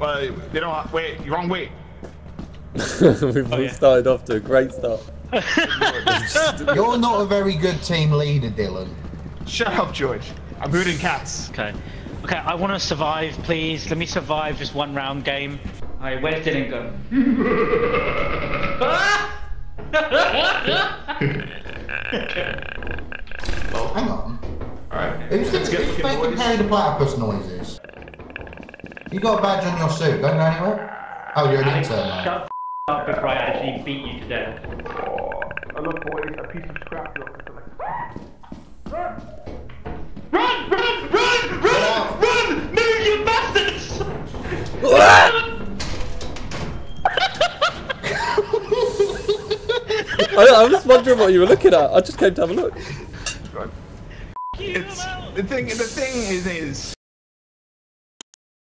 Well, they don't. Wait, wrong way. We've started off to a great start. You're not a very good team leader, Dylan. Shut up, George. I'm rooting cats. Okay. Okay, I want to survive, please. Let me survive this one-round game. All right, where did Dylan go? Oh, hang on. All right. Who's making Harry the Platypus noises? You got a badge on your suit. Don't go anywhere. Oh, you're an intern. Shut the f*** up before I actually beat you to death. Oh, I love boys. A piece of crap. Run! No, you bastards! I was wondering what you were looking at. I just came to have a look. Right. The thing is